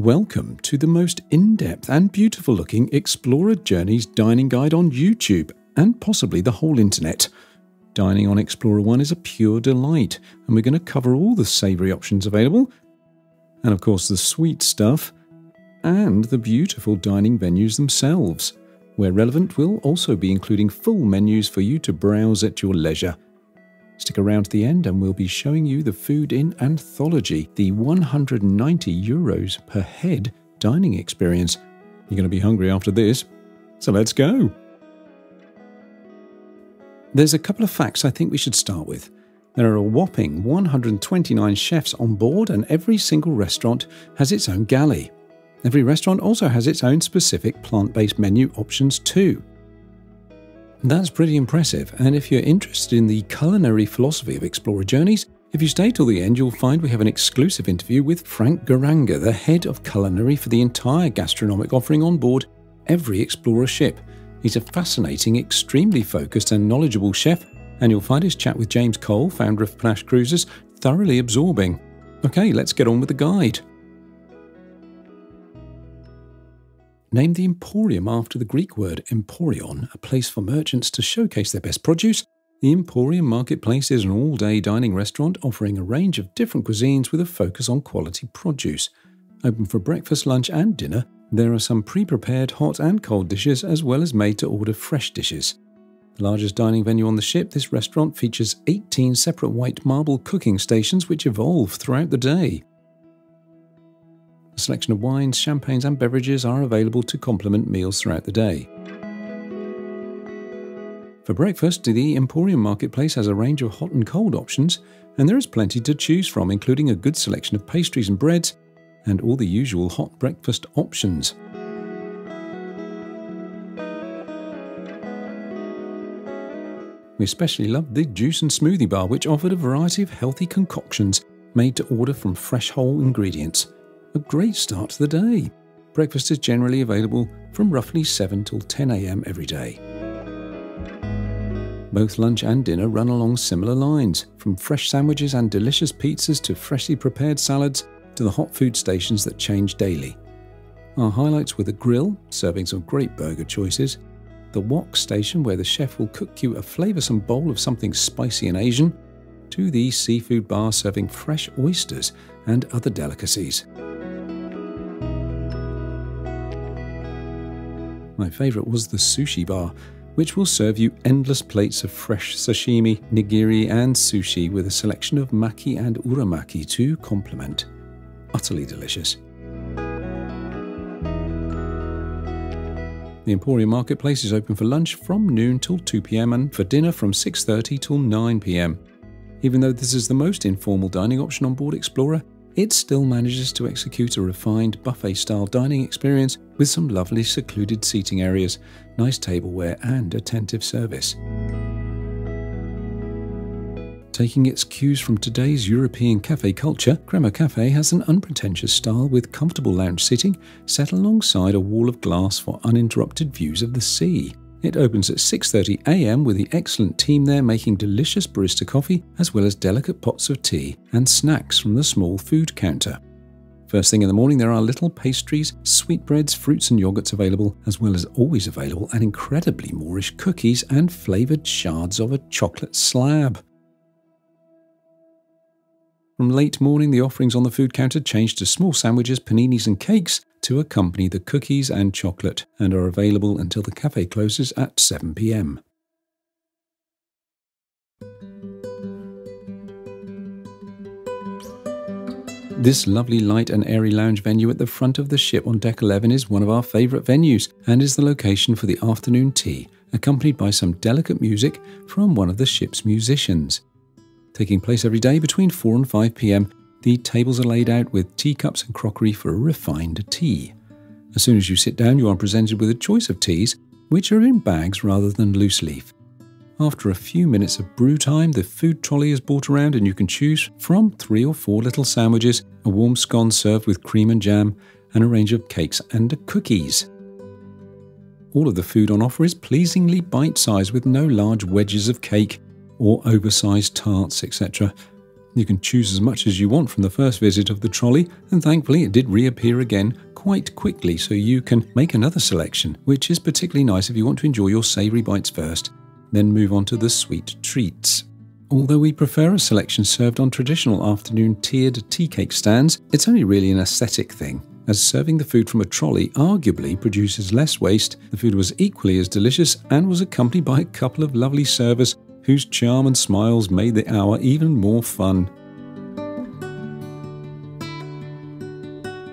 Welcome to the most in-depth and beautiful-looking Explora Journeys dining guide on YouTube, and possibly the whole internet. Dining on Explora I is a pure delight, and we're going to cover all the savoury options available, and of course the sweet stuff, and the beautiful dining venues themselves. Where relevant, we'll also be including full menus for you to browse at your leisure. Stick around to the end and we'll be showing you the food in Anthology, the €190 per head dining experience. You're going to be hungry after this, so let's go. There's a couple of facts I think we should start with. There are a whopping 129 chefs on board and every single restaurant has its own galley. Every restaurant also has its own specific plant-based menu options too. That's pretty impressive, and if you're interested in the culinary philosophy of Explora Journeys, if you stay till the end you'll find we have an exclusive interview with Frank Garanga, the head of culinary for the entire gastronomic offering on board every Explora ship. He's a fascinating, extremely focused and knowledgeable chef, and you'll find his chat with James Cole, founder of Panache Cruises, thoroughly absorbing. Okay, let's get on with the guide. Named the Emporium after the Greek word emporion, a place for merchants to showcase their best produce, the Emporium Marketplace is an all-day dining restaurant offering a range of different cuisines with a focus on quality produce. Open for breakfast, lunch and dinner, there are some pre-prepared hot and cold dishes as well as made-to-order fresh dishes. The largest dining venue on the ship, this restaurant features 18 separate white marble cooking stations which evolve throughout the day. A selection of wines, champagnes and beverages are available to complement meals throughout the day. For breakfast, the Emporium Marketplace has a range of hot and cold options, and there is plenty to choose from, including a good selection of pastries and breads, and all the usual hot breakfast options. We especially loved the Juice and Smoothie Bar, which offered a variety of healthy concoctions made to order from fresh whole ingredients. A great start to the day. Breakfast is generally available from roughly 7 till 10 AM every day. Both lunch and dinner run along similar lines, from fresh sandwiches and delicious pizzas to freshly prepared salads to the hot food stations that change daily. Our highlights were the grill, serving some great burger choices, the wok station where the chef will cook you a flavoursome bowl of something spicy and Asian, to the seafood bar serving fresh oysters and other delicacies. My favourite was the sushi bar, which will serve you endless plates of fresh sashimi, nigiri and sushi with a selection of maki and uramaki to complement. Utterly delicious. The Emporium Marketplace is open for lunch from noon till 2 PM and for dinner from 6:30 till 9 PM. Even though this is the most informal dining option on board Explora, it still manages to execute a refined buffet-style dining experience with some lovely secluded seating areas, nice tableware and attentive service. Taking its cues from today's European cafe culture, Crema Cafe has an unpretentious style with comfortable lounge seating set alongside a wall of glass for uninterrupted views of the sea. It opens at 6:30 AM with the excellent team there making delicious barista coffee as well as delicate pots of tea and snacks from the small food counter. First thing in the morning there are little pastries, sweetbreads, fruits and yoghurts available, as well as always available and incredibly Moorish cookies and flavoured shards of a chocolate slab. From late morning the offerings on the food counter change to small sandwiches, paninis and cakes, to accompany the cookies and chocolate, and are available until the cafe closes at 7 PM. This lovely light and airy lounge venue at the front of the ship on Deck 11 is one of our favourite venues and is the location for the afternoon tea, accompanied by some delicate music from one of the ship's musicians. Taking place every day between 4 and 5 PM, the tables are laid out with teacups and crockery for a refined tea. As soon as you sit down, you are presented with a choice of teas, which are in bags rather than loose leaf. After a few minutes of brew time, the food trolley is brought around and you can choose from 3 or 4 little sandwiches, a warm scone served with cream and jam, and a range of cakes and cookies. All of the food on offer is pleasingly bite-sized with no large wedges of cake or oversized tarts, etc. You can choose as much as you want from the first visit of the trolley, and thankfully it did reappear again quite quickly, so you can make another selection, which is particularly nice if you want to enjoy your savoury bites first, then move on to the sweet treats. Although we prefer a selection served on traditional afternoon tiered tea cake stands, it's only really an aesthetic thing, as serving the food from a trolley arguably produces less waste. The food was equally as delicious and was accompanied by a couple of lovely servers whose charm and smiles made the hour even more fun.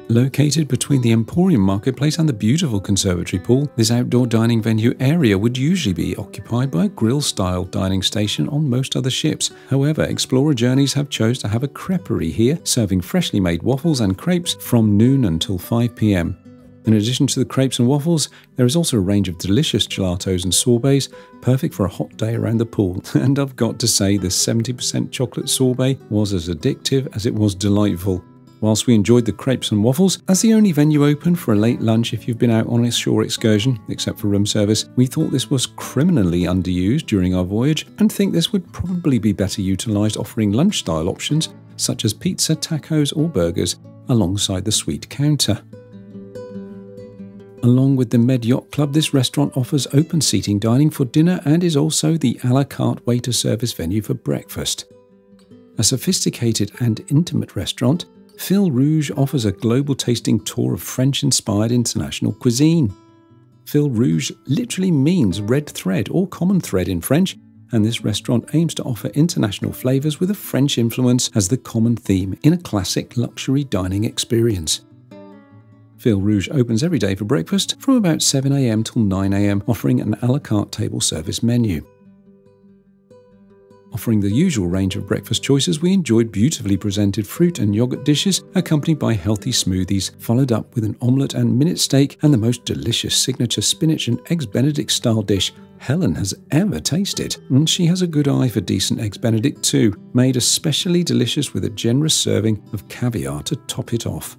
Located between the Emporium Marketplace and the beautiful conservatory pool, this outdoor dining venue area would usually be occupied by a grill-style dining station on most other ships. However, Explora Journeys have chosen to have a creperie here, serving freshly made waffles and crepes from noon until 5 p.m. In addition to the crepes and waffles, there is also a range of delicious gelatos and sorbets, perfect for a hot day around the pool. And I've got to say, the 70% chocolate sorbet was as addictive as it was delightful. Whilst we enjoyed the crepes and waffles, as the only venue open for a late lunch if you've been out on a shore excursion, except for room service, we thought this was criminally underused during our voyage and think this would probably be better utilised offering lunch-style options such as pizza, tacos or burgers alongside the sweet counter. Along with the Med Yacht Club, this restaurant offers open seating dining for dinner and is also the a la carte waiter service venue for breakfast. A sophisticated and intimate restaurant, Fil Rouge offers a global tasting tour of French-inspired international cuisine. Fil Rouge literally means red thread or common thread in French, and this restaurant aims to offer international flavours with a French influence as the common theme in a classic luxury dining experience. Fil Rouge opens every day for breakfast from about 7 a.m. till 9 a.m, offering an a la carte table service menu. Offering the usual range of breakfast choices, we enjoyed beautifully presented fruit and yogurt dishes accompanied by healthy smoothies, followed up with an omelette and minute steak and the most delicious signature spinach and eggs benedict style dish Helen has ever tasted. And she has a good eye for decent eggs benedict too, made especially delicious with a generous serving of caviar to top it off.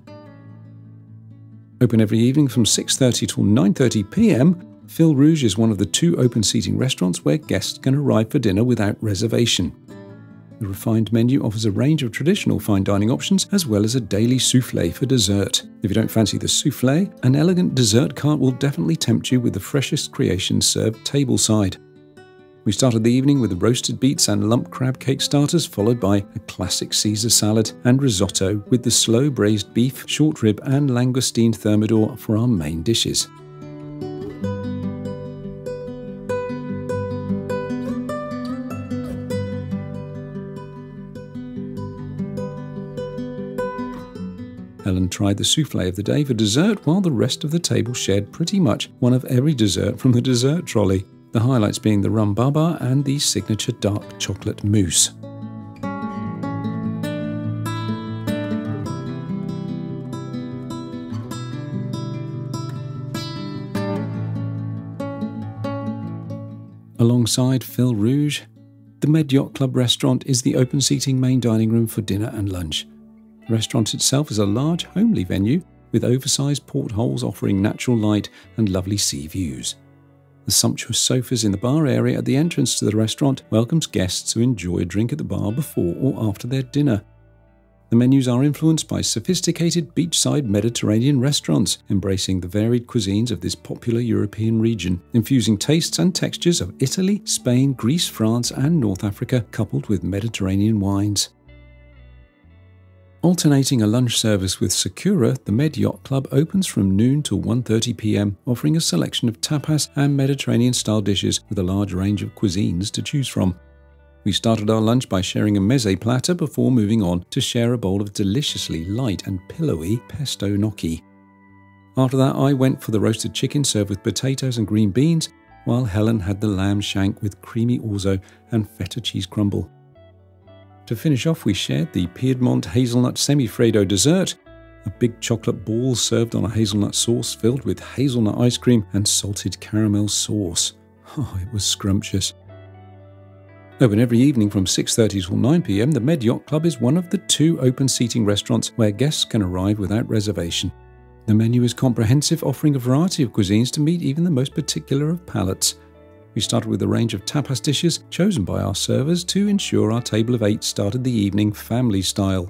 Open every evening from 6:30 till 9:30 p.m, Fil Rouge is one of the two open seating restaurants where guests can arrive for dinner without reservation. The refined menu offers a range of traditional fine dining options as well as a daily soufflé for dessert. If you don't fancy the soufflé, an elegant dessert cart will definitely tempt you with the freshest creations served tableside. We started the evening with roasted beets and lump crab cake starters, followed by a classic Caesar salad and risotto with the slow braised beef, short rib and langoustine thermidor for our main dishes. Helen tried the soufflé of the day for dessert, while the rest of the table shared pretty much one of every dessert from the dessert trolley, the highlights being the rum baba and the signature dark chocolate mousse. Alongside Fil Rouge, the Med Yacht Club restaurant is the open seating main dining room for dinner and lunch. The restaurant itself is a large, homely venue with oversized portholes offering natural light and lovely sea views. The sumptuous sofas in the bar area at the entrance to the restaurant welcomes guests who enjoy a drink at the bar before or after their dinner. The menus are influenced by sophisticated beachside Mediterranean restaurants, embracing the varied cuisines of this popular European region, infusing tastes and textures of Italy, Spain, Greece, France and North Africa, coupled with Mediterranean wines. Alternating a lunch service with Sakura, the Med Yacht Club opens from noon till 1:30 p.m, offering a selection of tapas and Mediterranean-style dishes with a large range of cuisines to choose from. We started our lunch by sharing a meze platter before moving on to share a bowl of deliciously light and pillowy pesto gnocchi. After that, I went for the roasted chicken served with potatoes and green beans, while Helen had the lamb shank with creamy orzo and feta cheese crumble. To finish off, we shared the Piedmont hazelnut semifreddo dessert, a big chocolate ball served on a hazelnut sauce filled with hazelnut ice cream and salted caramel sauce. Oh, it was scrumptious. Open every evening from 6:30 till 9 p.m, the Med Yacht Club is one of the two open seating restaurants where guests can arrive without reservation. The menu is comprehensive, offering a variety of cuisines to meet even the most particular of palates. We started with a range of tapas dishes chosen by our servers to ensure our table of 8 started the evening family style.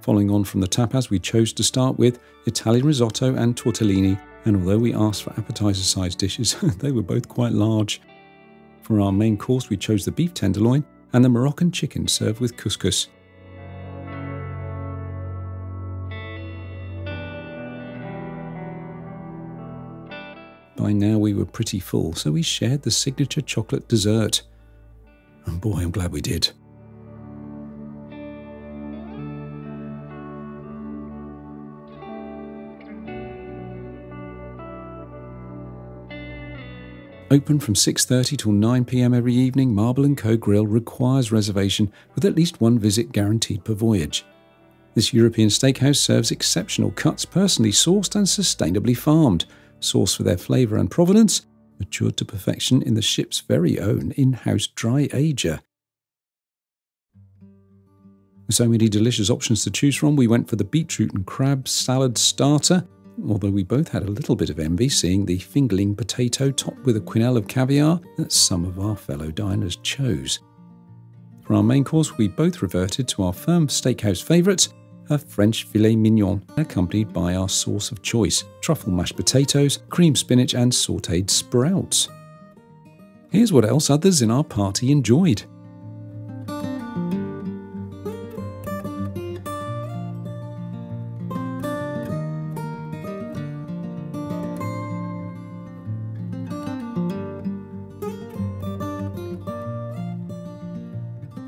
Following on from the tapas, we chose to start with Italian risotto and tortellini, and although we asked for appetizer-sized dishes, they were both quite large. For our main course, we chose the beef tenderloin and the Moroccan chicken served with couscous. By now we were pretty full, so we shared the signature chocolate dessert. And boy, I'm glad we did. Open from 6:30 till 9 PM every evening, Marble and Co Grill requires reservation with at least one visit guaranteed per voyage. This European steakhouse serves exceptional cuts personally sourced and sustainably farmed, sourced for their flavour and provenance, matured to perfection in the ship's very own in-house dry ager. With so many delicious options to choose from, we went for the beetroot and crab salad starter, although we both had a little bit of envy seeing the fingerling potato topped with a quenelle of caviar that some of our fellow diners chose. For our main course, we both reverted to our firm steakhouse favourites, a French filet mignon, accompanied by our sauce of choice, truffle mashed potatoes, cream spinach and sautéed sprouts. Here's what else others in our party enjoyed.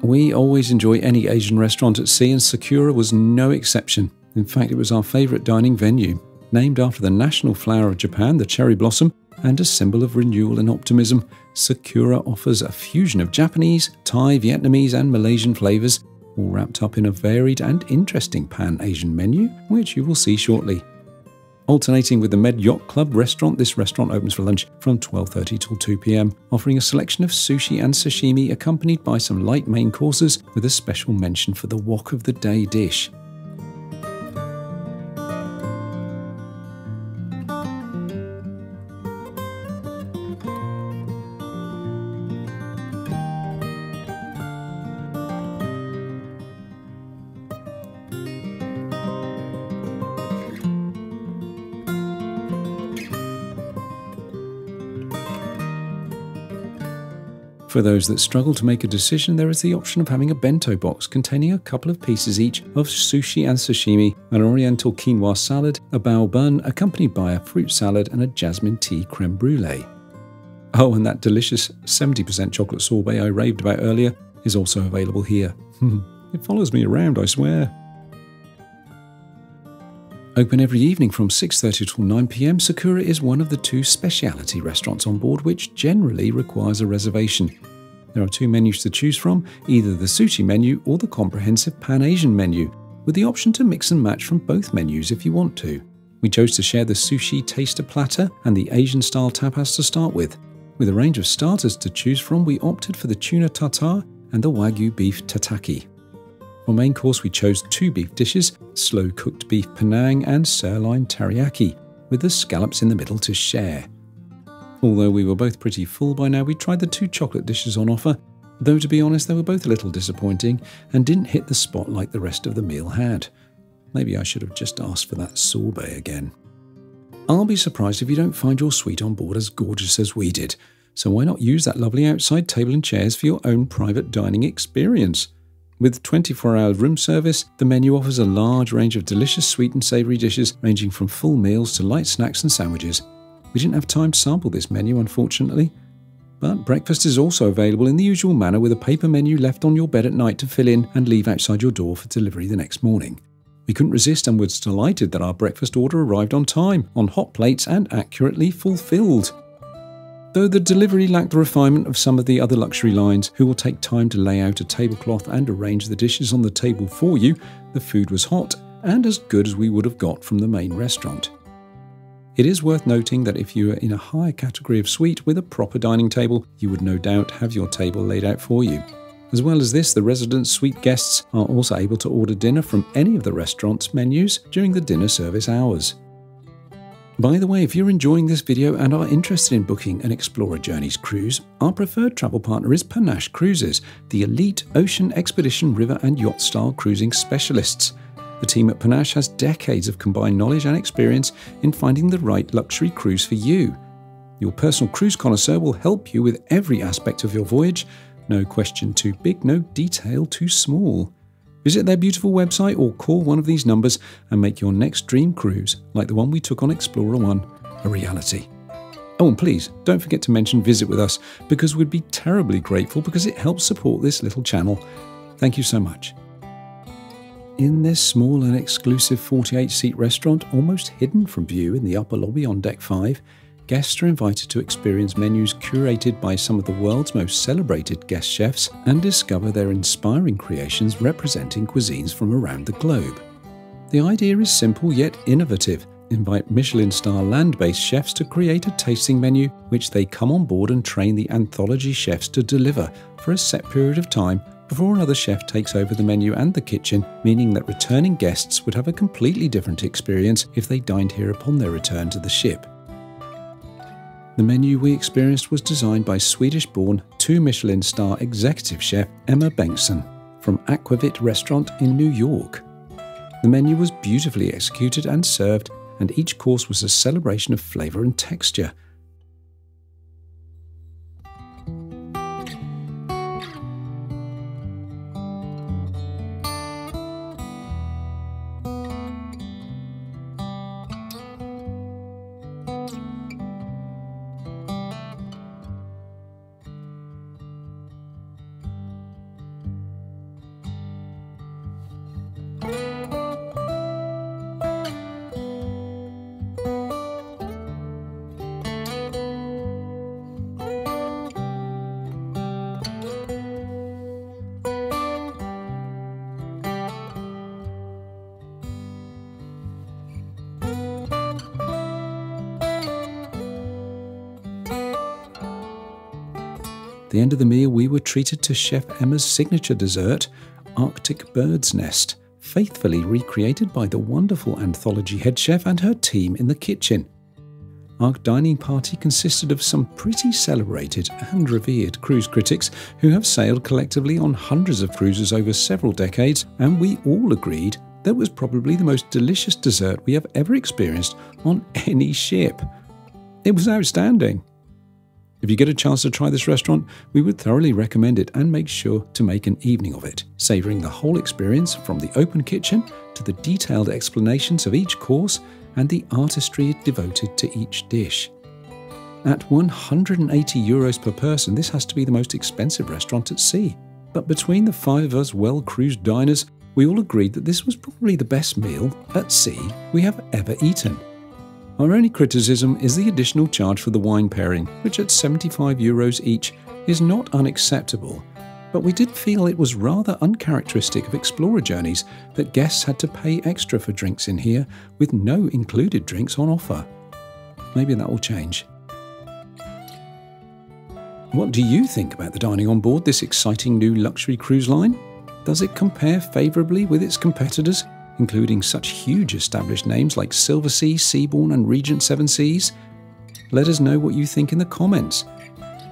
We always enjoy any Asian restaurant at sea, and Sakura was no exception. In fact, it was our favourite dining venue, named after the national flower of Japan, the cherry blossom, and a symbol of renewal and optimism. Sakura offers a fusion of Japanese, Thai, Vietnamese and Malaysian flavours, all wrapped up in a varied and interesting pan-Asian menu, which you will see shortly. Alternating with the Med Yacht Club restaurant, this restaurant opens for lunch from 12:30 till 2 PM, offering a selection of sushi and sashimi accompanied by some light main courses with a special mention for the wok of the day dish. For those that struggle to make a decision, there is the option of having a bento box containing a couple of pieces each of sushi and sashimi, an oriental quinoa salad, a bao bun, accompanied by a fruit salad and a jasmine tea creme brulee. Oh, and that delicious 70% chocolate sorbet I raved about earlier is also available here. It follows me around, I swear. Open every evening from 6:30 till 9 PM, Sakura is one of the 2 speciality restaurants on board which generally requires a reservation. There are 2 menus to choose from, either the sushi menu or the comprehensive Pan-Asian menu, with the option to mix and match from both menus if you want to. We chose to share the sushi taster platter and the Asian-style tapas to start with. With a range of starters to choose from, we opted for the tuna tartare and the wagyu beef tataki. For main course, we chose 2 beef dishes, slow-cooked beef Penang and sirloin teriyaki, with the scallops in the middle to share. Although we were both pretty full by now, we tried the 2 chocolate dishes on offer, though to be honest, they were both a little disappointing and didn't hit the spot like the rest of the meal had. Maybe I should have just asked for that sorbet again. I'll be surprised if you don't find your suite on board as gorgeous as we did, so why not use that lovely outside table and chairs for your own private dining experience? With 24-hour room service, the menu offers a large range of delicious sweet and savoury dishes ranging from full meals to light snacks and sandwiches. We didn't have time to sample this menu, unfortunately. But breakfast is also available in the usual manner, with a paper menu left on your bed at night to fill in and leave outside your door for delivery the next morning. We couldn't resist and were delighted that our breakfast order arrived on time, on hot plates and accurately fulfilled. Though the delivery lacked the refinement of some of the other luxury lines, who will take time to lay out a tablecloth and arrange the dishes on the table for you, the food was hot and as good as we would have got from the main restaurant. It is worth noting that if you are in a higher category of suite with a proper dining table, you would no doubt have your table laid out for you. As well as this, the resident suite guests are also able to order dinner from any of the restaurant's menus during the dinner service hours. By the way, if you're enjoying this video and are interested in booking an Explora Journeys cruise, our preferred travel partner is Panache Cruises, the elite ocean expedition, river and yacht style cruising specialists. The team at Panache has decades of combined knowledge and experience in finding the right luxury cruise for you. Your personal cruise connoisseur will help you with every aspect of your voyage. No question too big, no detail too small. Visit their beautiful website or call one of these numbers and make your next dream cruise, like the one we took on Explora I, a reality. Oh, and please don't forget to mention Visit With Us, because we'd be terribly grateful, because it helps support this little channel. Thank you so much. In this small and exclusive 48-seat restaurant, almost hidden from view in the upper lobby on Deck 5, guests are invited to experience menus curated by some of the world's most celebrated guest chefs and discover their inspiring creations representing cuisines from around the globe. The idea is simple yet innovative. Invite Michelin-star land-based chefs to create a tasting menu which they come on board and train the Anthology chefs to deliver for a set period of time before another chef takes over the menu and the kitchen, meaning that returning guests would have a completely different experience if they dined here upon their return to the ship. The menu we experienced was designed by Swedish-born 2-Michelin-star executive chef Emma Bengtsson from Aquavit Restaurant in New York. The menu was beautifully executed and served, and each course was a celebration of flavour and texture. At the end of the meal, we were treated to Chef Emma's signature dessert, Arctic Bird's Nest, faithfully recreated by the wonderful Anthology head chef and her team in the kitchen. Our dining party consisted of some pretty celebrated and revered cruise critics who have sailed collectively on hundreds of cruises over several decades, and we all agreed that was probably the most delicious dessert we have ever experienced on any ship. It was outstanding. If you get a chance to try this restaurant, we would thoroughly recommend it, and make sure to make an evening of it, savouring the whole experience from the open kitchen to the detailed explanations of each course and the artistry devoted to each dish. At €180 per person, this has to be the most expensive restaurant at sea. But between the five of us well-cruised diners, we all agreed that this was probably the best meal at sea we have ever eaten. Our only criticism is the additional charge for the wine pairing, which at €75 each is not unacceptable, but we did feel it was rather uncharacteristic of Explora Journeys that guests had to pay extra for drinks in here with no included drinks on offer. Maybe that will change. What do you think about the dining on board this exciting new luxury cruise line? Does it compare favourably with its competitors, including such huge established names like Silver Sea, Seabourn and Regent Seven Seas? Let us know what you think in the comments.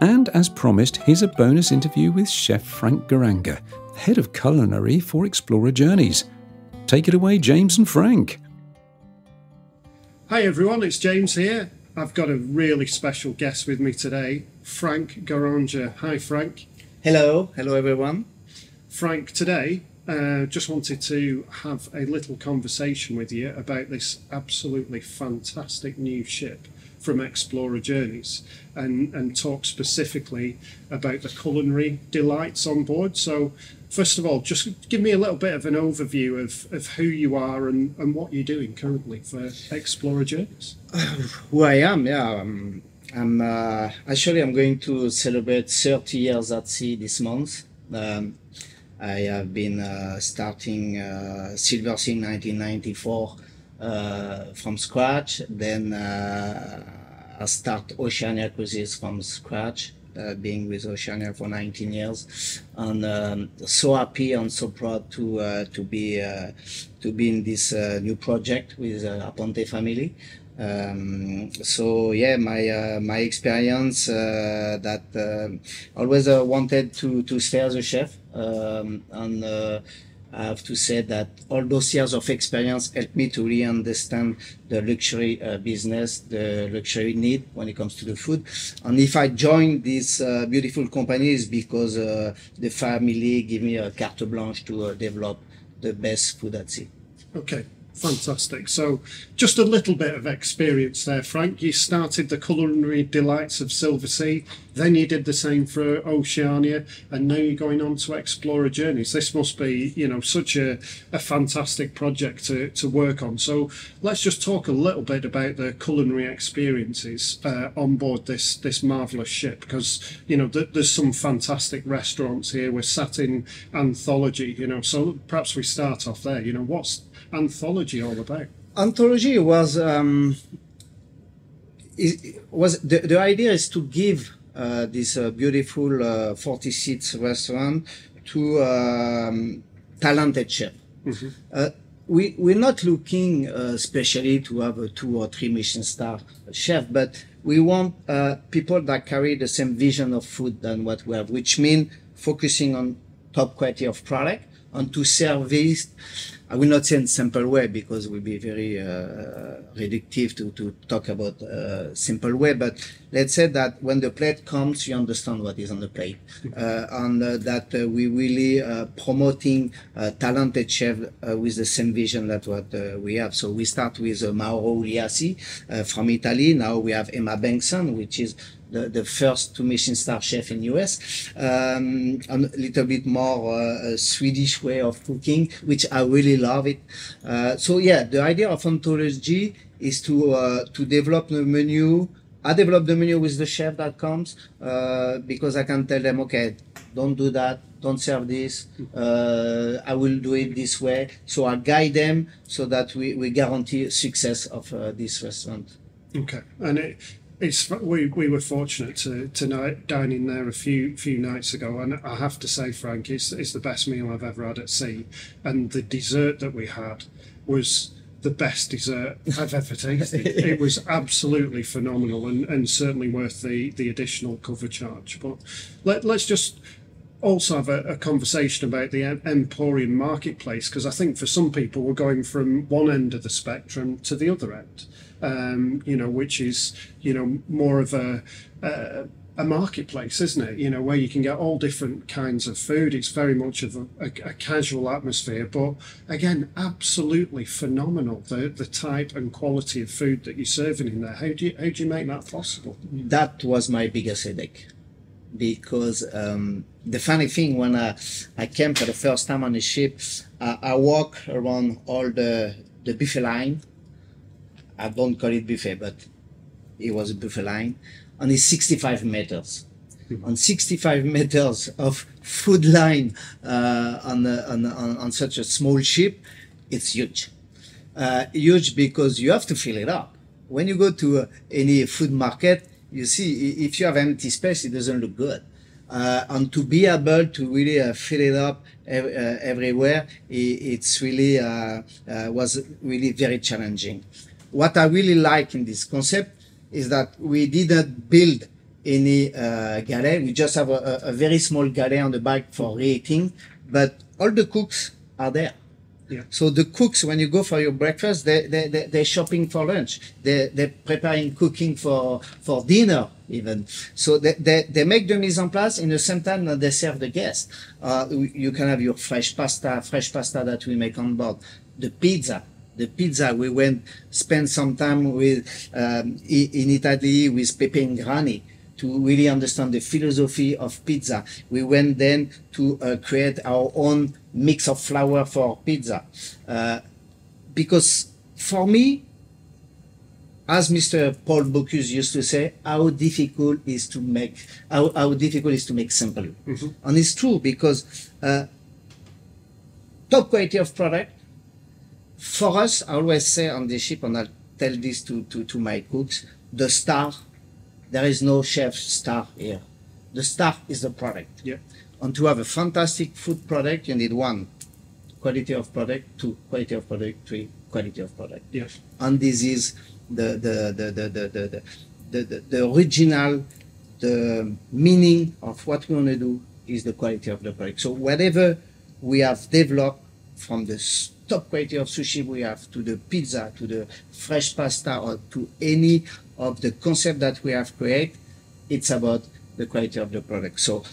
And as promised, here's a bonus interview with Chef Frank Garanga, Head of Culinary for Explora Journeys. Take it away, James and Frank. Hi everyone, it's James here. I've got a really special guest with me today, Frank Garanga. Hi Frank. Hello, hello everyone. Frank, today just wanted to have a little conversation with you about this absolutely fantastic new ship from Explora Journeys, and talk specifically about the culinary delights on board. So first of all, just give me a little bit of an overview of who you are and what you're doing currently for Explora Journeys. Who I am? Yeah, I'm going to celebrate 30 years at sea this month. I have been starting Silver Sea in 1994 from scratch. Then I start Oceania Cruises from scratch. being with Oceania for 19 years, and so happy and so proud to be in this new project with Aponte family. So yeah, my experience that always wanted to stay as a chef, and I have to say that all those years of experience helped me to really understand the luxury business, the luxury need when it comes to the food. And if I joined these beautiful companies, because the family gave me a carte blanche to develop the best food at sea. Okay, fantastic. So just a little bit of experience there, Frank. You started the culinary delights of Silver Sea, then you did the same for Oceania, and now you're going on to Explora Journeys. This must be, you know, such a fantastic project to work on. So let's just talk a little bit about the culinary experiences on board this marvellous ship, because, you know, there's some fantastic restaurants here. We're sat in Anthology, you know, so perhaps we start off there. You know, what's Anthology all about? Anthology was the idea is to give this beautiful 40 seats restaurant to talented chef. Mm-hmm. We're not looking especially to have a 2 or 3 Michelin star chef, but we want people that carry the same vision of food than what we have, which means focusing on top quality of product and to service. I will not say in simple way, because it will be very reductive to talk about simple way, but let's say that when the plate comes, you understand what is on the plate. And that we really promoting talented chefs with the same vision that what we have. So we start with Mauro Uliassi from Italy. Now we have Emma Bengtsson, which is the first 2 Michelin star chef in US, and a little bit more Swedish way of cooking, which I really love it. So yeah, the idea of Anthology is to develop the menu. I develop the menu with the chef that comes, because I can tell them, okay, don't do that, don't serve this, I will do it this way. So I guide them so that we guarantee success of this restaurant. Okay. And we were fortunate to dine in there a few nights ago, and I have to say, Frank, it's the best meal I've ever had at sea, and the dessert that we had was the best dessert I've ever tasted. It was absolutely phenomenal, and certainly worth the additional cover charge. But let's just also have a conversation about the Emporium Marketplace, because I think for some people we're going from one end of the spectrum to the other end. You know, which is, you know, more of a marketplace, isn't it? You know, where you can get all different kinds of food. It's very much of a casual atmosphere, but again, absolutely phenomenal, the type and quality of food that you're serving in there. How do you make that possible? That was my biggest headache, because the funny thing, when I came for the first time on the ship, I walk around all the buffet line. I don't call it buffet, but it was a buffet line, and it's 65 meters. Mm-hmm. On 65 meters of food line on such a small ship, it's huge. Huge because you have to fill it up. When you go to any food market, you see, if you have empty space, it doesn't look good. And to be able to really fill it up everywhere, it's really was really very challenging. What I really like in this concept is that we didn't build any galley. We just have a very small galley on the back for reheating, but all the cooks are there. Yeah. So the cooks, when you go for your breakfast, they're shopping for lunch. They're preparing cooking for dinner even. So they make the mise en place in the same time that they serve the guests. You can have your fresh pasta that we make on board. The pizza, we spent some time with in Italy with Pepe and Granny to really understand the philosophy of pizza. We went then to create our own mix of flour for pizza. Because for me, as Mr. Paul Bocuse used to say, how difficult is to make simple. Mm-hmm. And it's true, because top quality of product, for us, I always say on the ship, and I'll tell this to my cooks, the star, there is no chef star here. The star is the product. Yeah. And to have a fantastic food product, you need one, quality of product, two, quality of product, three, quality of product. Yes. And this is the original, the meaning of what we want to do is the quality of the product. So whatever we have developed, from the top quality of sushi we have to the pizza, to the fresh pasta, or to any of the concept that we have created, it's about the quality of the product. So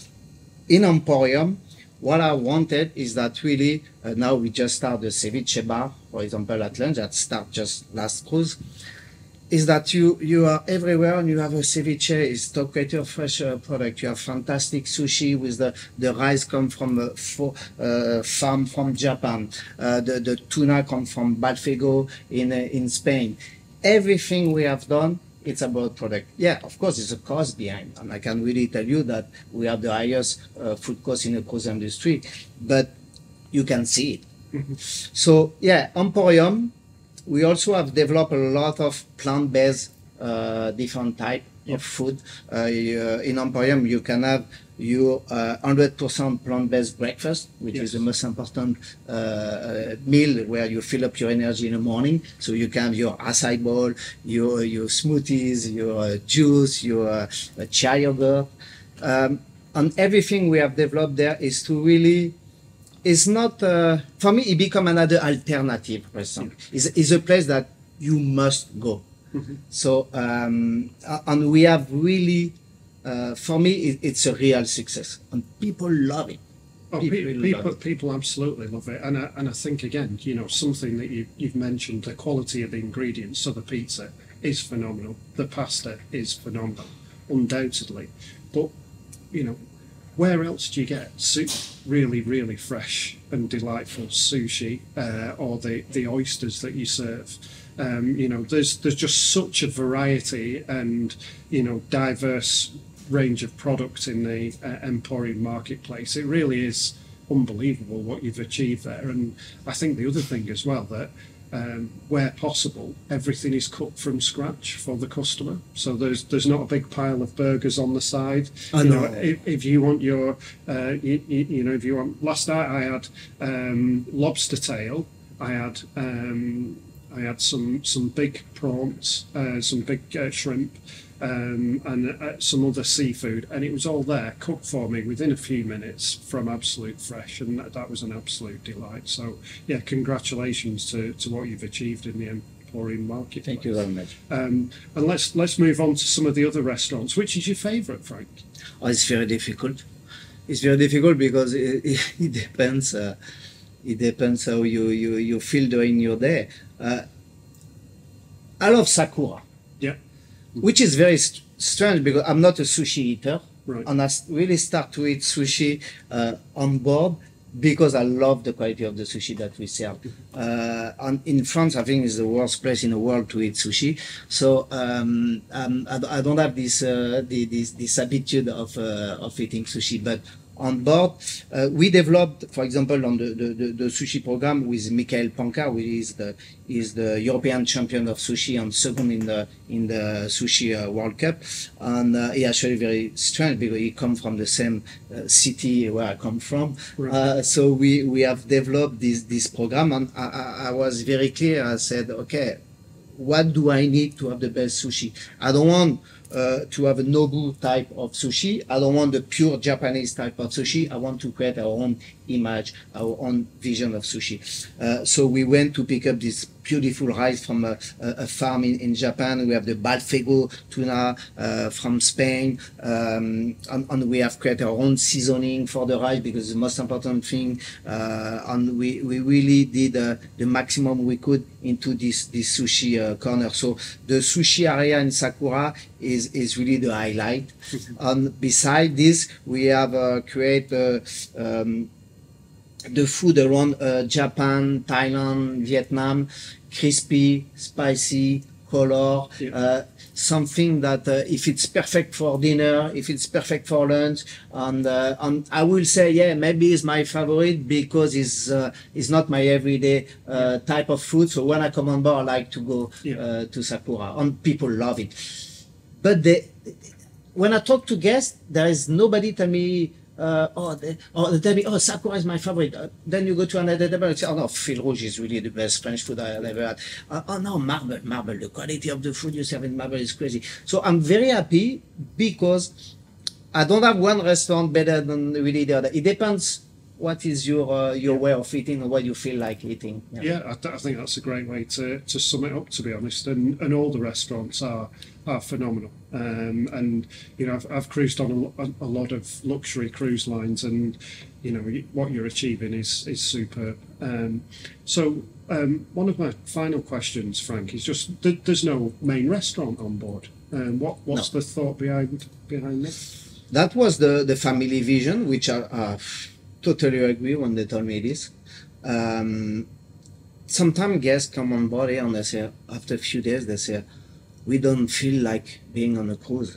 in Emporium, what I wanted is that really, now we just start the ceviche bar, for example, at lunch, that started just last cruise, is that you are everywhere and you have a ceviche, it's top quality of fresh product. You have fantastic sushi with the rice come from a farm from Japan. The tuna come from Balfego in Spain. Everything we have done, it's about product. Yeah, of course, there's a cost behind. And I can really tell you that we have the highest food cost in the cruise industry, but you can see it. So yeah, Emporium, we also have developed a lot of plant-based different type of food. In Emporium, you can have your 100% plant-based breakfast, which is the most important meal where you fill up your energy in the morning. So you can have your acai bowl, your smoothies, your juice, your chai yogurt. And everything we have developed there is to really, it's not, for me, it becomes another alternative restaurant. It's a place that you must go. So, and we have really, for me, it's a real success. And people love it. Oh, people absolutely love it. And I think, again, you know, something that you've mentioned, the quality of the ingredients. So the pizza is phenomenal. The pasta is phenomenal, undoubtedly. But, you know, where else do you get really, really fresh and delightful sushi, or the oysters that you serve? You know, there's just such a variety and, you know, diverse range of products in the Emporium Marketplace. It really is unbelievable what you've achieved there. And I think the other thing as well that, where possible, everything is cooked from scratch for the customer. So there's not a big pile of burgers on the side. You know, if you want your, you know, if you want. Last night I had lobster tail. I had some big prawns, some big shrimp, and some other seafood, and it was all there cooked for me within a few minutes from absolute fresh, and that was an absolute delight. So yeah, congratulations to what you've achieved in the Emporium Marketplace. Thank you very much. And let's move on to some of the other restaurants. Which is your favourite, Frank? Oh, it's very difficult. It's very difficult because it depends. It depends how you feel during your day. I love Sakura. Yeah. Which is very strange because I'm not a sushi eater, right, and I really start to eat sushi on board because I love the quality of the sushi that we sell. And in France, I think it's the worst place in the world to eat sushi. So I don't have this habitude of eating sushi, but on board, we developed, for example, on the sushi program with Michael Panka, who is the European champion of sushi and second in the sushi World Cup. And he actually very strange because he comes from the same city where I come from. Right. So we have developed this program, and I was very clear. I said, okay, what do I need to have the best sushi? I don't want to have a Nobu type of sushi. I don't want the pure Japanese type of sushi. I want to create our own image, our own vision of sushi. So we went to pick up this beautiful rice from a farm in Japan. We have the Balfego tuna from Spain. And we have created our own seasoning for the rice because the most important thing. And we really did the maximum we could into this sushi corner. So the sushi area in Sakura is really the highlight. And beside this, we have created the food around Japan, Thailand, Vietnam, crispy, spicy, color, something that if it's perfect for dinner, if it's perfect for lunch, and I will say, yeah, maybe it's my favorite because it's not my everyday type of food. So when I come on board, I like to go to Sakura, and people love it. But when I talk to guests, there is nobody tell me, oh, Sakura is my favorite. Then you go to another table and say, oh no, Fil Rouge is really the best French food I have ever had. Oh no, Marble, the quality of the food you serve in Marble is crazy. So I'm very happy because I don't have one restaurant better than really the other. It depends what is your way of eating and what you feel like eating. Yeah, I think that's a great way to sum it up, to be honest. And all the restaurants are phenomenal. And you know, I've cruised on a lot of luxury cruise lines, and you know what you're achieving is superb. So one of my final questions, Frank, is just there's no main restaurant on board. What's the thought behind this? That was the family vision, which are totally agree when they told me this. Sometimes guests come on board here and they say, after a few days, they say, we don't feel like being on a cruise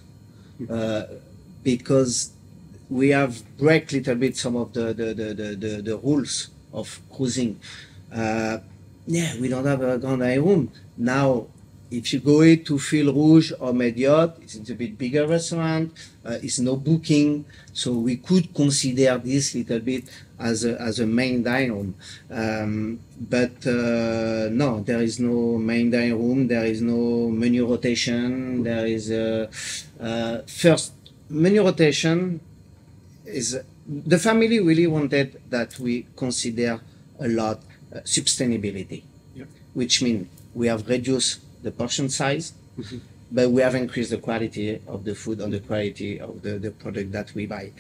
because we have break little bit some of the rules of cruising. We don't have a grand high room. Now, if you go to Fil Rouge or Med Yacht, it's a bit bigger restaurant, it's no booking, so we could consider this little bit as a main dining room. But no, there is no main dining room, there is no menu rotation, there is first, menu rotation is, the family really wanted that we consider a lot sustainability, which means we have reduced the portion size, but we have increased the quality of the food and the quality of the product that we buy.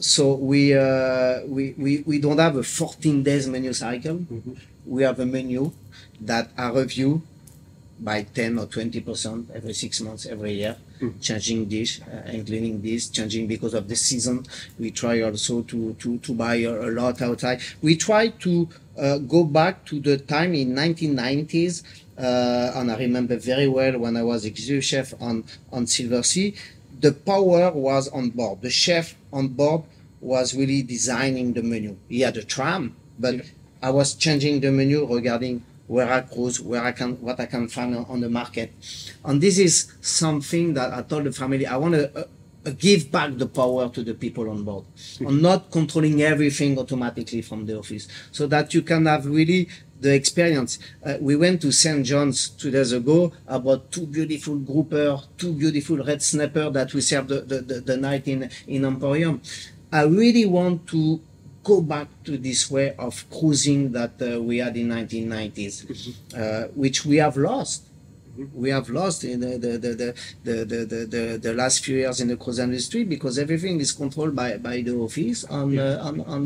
So we don't have a 14 days menu cycle. We have a menu that I review by 10 or 20% every 6 months, every year, changing dish and cleaning this, changing because of the season. We try also to buy a lot outside. We try to go back to the time in 1990s, and I remember very well when I was executive chef on Silver Sea, the power was on board. The chef on board was really designing the menu. He had a tram, but I was changing the menu regarding where I cruise, what I can find on the market. And this is something that I told the family, I want to give back the power to the people on board, and not controlling everything automatically from the office, so that you can have really the experience. We went to St. John's 2 days ago. I bought two beautiful grouper, two beautiful red snapper that we served the night in Emporium. I really want to go back to this way of cruising that we had in 1990s, which we have lost. We have lost in the last few years in the cruise industry, because everything is controlled by the office, and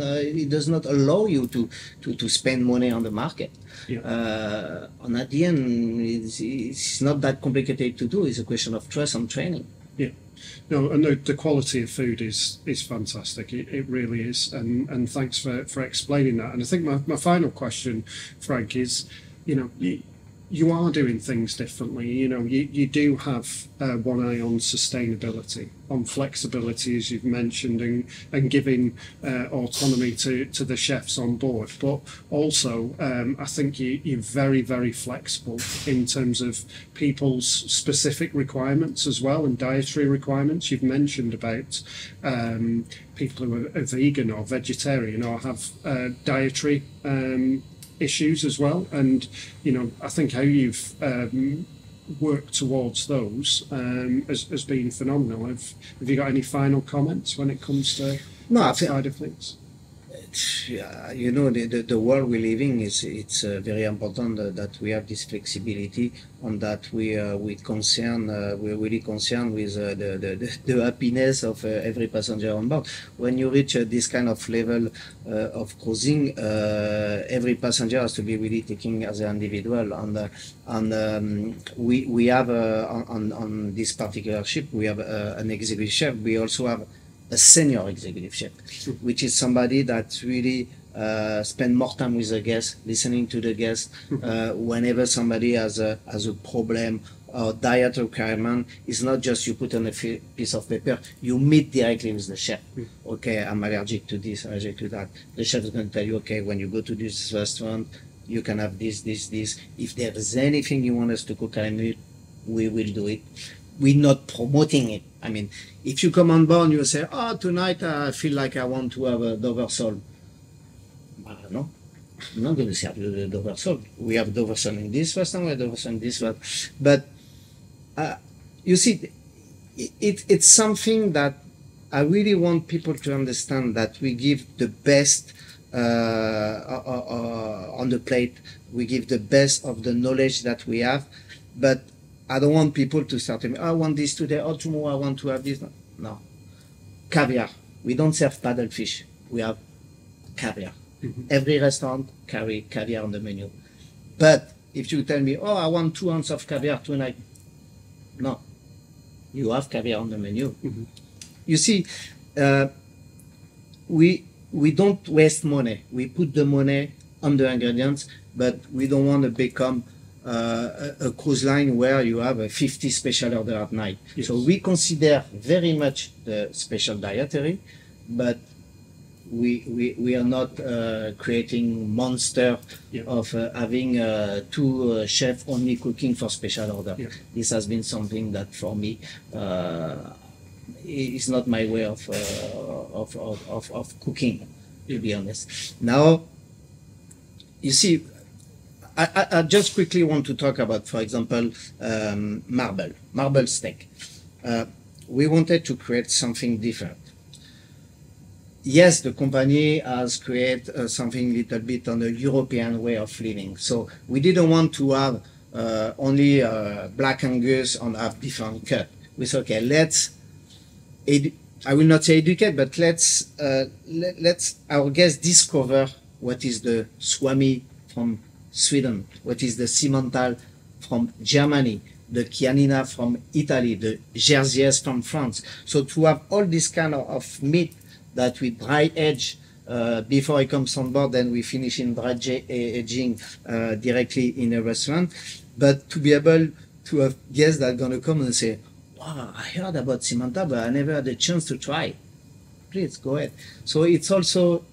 it does not allow you to spend money on the market. And at the end, it's not that complicated to do. It's a question of trust and training. No, and the quality of food is fantastic. It really is, and thanks for explaining that. And I think my final question, Frank, is, you know, you are doing things differently. You know, you do have one eye on sustainability, on flexibility, as you've mentioned, and giving autonomy to the chefs on board. But also, I think you're very, very flexible in terms of people's specific requirements as well, and dietary requirements. You've mentioned about people who are vegan or vegetarian or have dietary issues as well, and you know, I think how you've worked towards those has been phenomenal. Have you got any final comments when it comes to that side of things? You know, the world we're living it's very important that we have this flexibility, and that we're really concerned with the happiness of every passenger on board. When you reach this kind of level of cruising, every passenger has to be really taking as an individual, and we have on this particular ship we have an executive chef. We also have a senior executive chef, which is somebody that really spend more time with the guests, listening to the guests. Whenever somebody has a problem or diet requirement, it's not just you put on a piece of paper. You meet directly with the chef. Okay, I'm allergic to this, allergic to that. The chef is going to tell you, okay, when you go to this restaurant, you can have this, this, this. If there is anything you want us to cook, we will do it. we're not promoting it. I mean, if you come on board, you say, "Oh, tonight I feel like I want to have a Dover sole." No, I'm not going to serve you the Dover sole. We have Dover sole in this restaurant, we have Dover sole in this one. But you see, it's something that I really want people to understand, that we give the best on the plate. We give the best of the knowledge that we have, but I don't want people to start to me, "I want this today, or tomorrow I want to have this." No. Caviar. We don't serve paddlefish. We have caviar. Mm-hmm. Every restaurant carry caviar on the menu. But if you tell me, "Oh, I want 2 ounces of caviar tonight," no. You have caviar on the menu. Mm-hmm. You see, we don't waste money. We put the money on the ingredients, but we don't want to become a cruise line where you have a 50 special order at night. Yes. So we consider very much the special dietary, but we are not creating monster, yeah, of having two chefs only cooking for special order. Yeah. This has been something that for me is not my way of cooking, to be honest. Now, you see, I just quickly want to talk about, for example, marble steak. We wanted to create something different. Yes, the company has created something a little bit on the European way of living. So we didn't want to have only black Angus and have different cut. We said, okay, let's, I will not say educate, but let's our guests discover what is the Swami from Sweden, what is the Simmental from Germany, the Chianina from Italy, the Jerseys from France. So to have all this kind of meat that we dry edge before it comes on board, then we finish in dry edging directly in a restaurant. But to be able to have guests that are going to come and say, "Wow, I heard about Simmental, but I never had a chance to try. Please go ahead." So it's also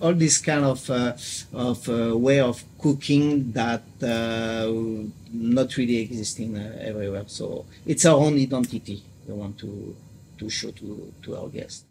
all this kind of way of cooking that not really existing everywhere. So it's our own identity we want to show to our guests.